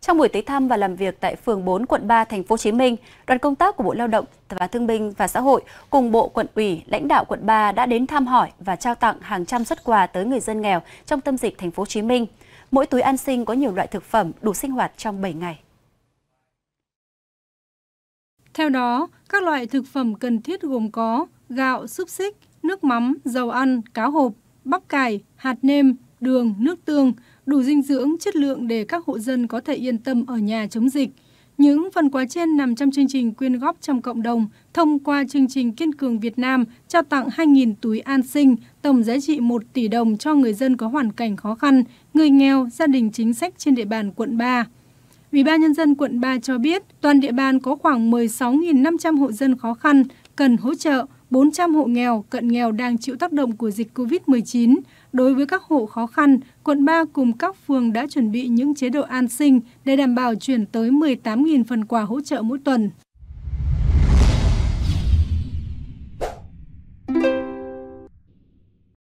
Trong buổi tới thăm và làm việc tại phường 4, quận 3, thành phố Hồ Chí Minh, đoàn công tác của Bộ Lao động và Thương binh và Xã hội cùng Bộ Quận ủy, lãnh đạo quận 3 đã đến thăm hỏi và trao tặng hàng trăm suất quà tới người dân nghèo trong tâm dịch thành phố Hồ Chí Minh. Mỗi túi an sinh có nhiều loại thực phẩm đủ sinh hoạt trong 7 ngày. Theo đó, các loại thực phẩm cần thiết gồm có gạo, xúc xích, nước mắm, dầu ăn, cá hộp, bắp cải, hạt nêm, đường, nước tương, đủ dinh dưỡng, chất lượng để các hộ dân có thể yên tâm ở nhà chống dịch. Những phần quà trên nằm trong chương trình quyên góp trong cộng đồng thông qua chương trình Kiên Cường Việt Nam trao tặng 2.000 túi an sinh, tổng giá trị 1 tỷ đồng cho người dân có hoàn cảnh khó khăn, người nghèo, gia đình chính sách trên địa bàn quận 3. Ủy ban nhân dân quận 3 cho biết, toàn địa bàn có khoảng 16.500 hộ dân khó khăn cần hỗ trợ, 400 hộ nghèo, cận nghèo đang chịu tác động của dịch Covid-19. Đối với các hộ khó khăn, quận 3 cùng các phường đã chuẩn bị những chế độ an sinh để đảm bảo chuyển tới 18.000 phần quà hỗ trợ mỗi tuần.